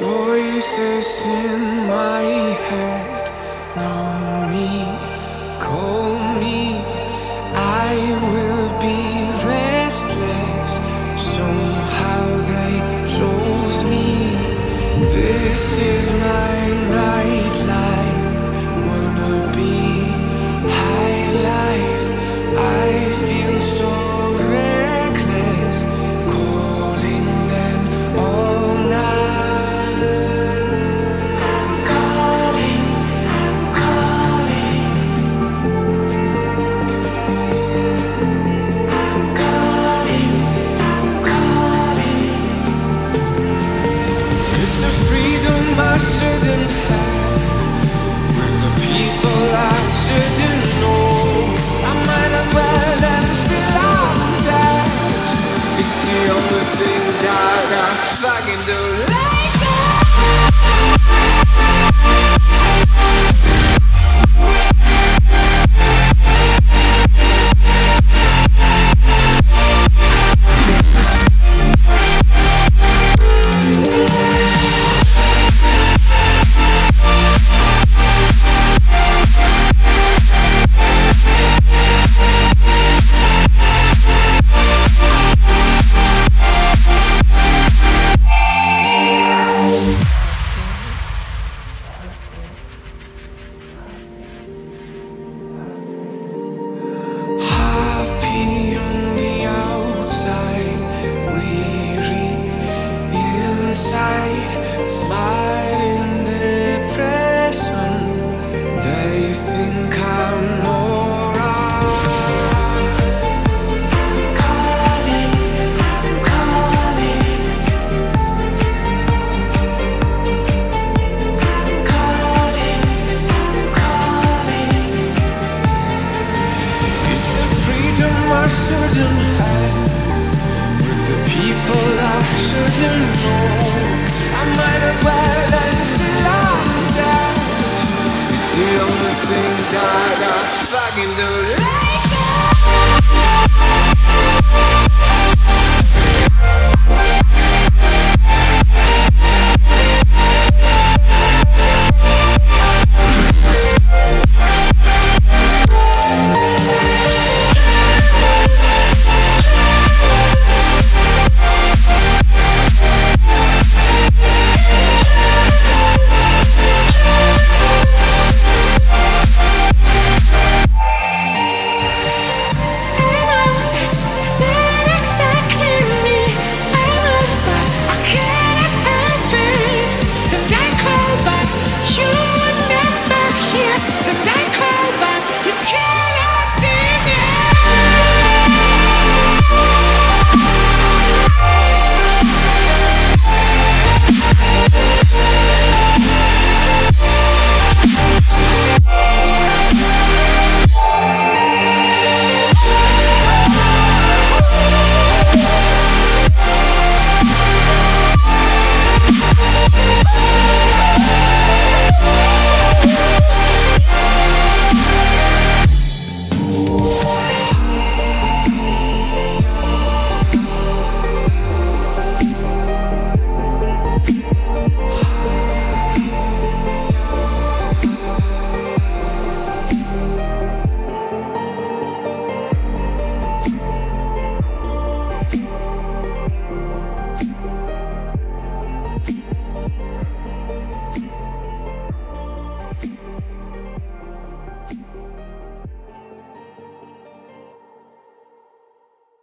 Voices in my head know me, call me. I will be restless. Somehow they chose me. This is my nightlife. Wanna be high life. I feel so reckless, calling them all night. Smile in their depression. They think I'm alright. I'm calling, I'm calling, I'm calling, I'm calling. It's the freedom I shouldn't have, with the people I shouldn't know. I might as well end still on that. It's the only thing that I fucking do like that.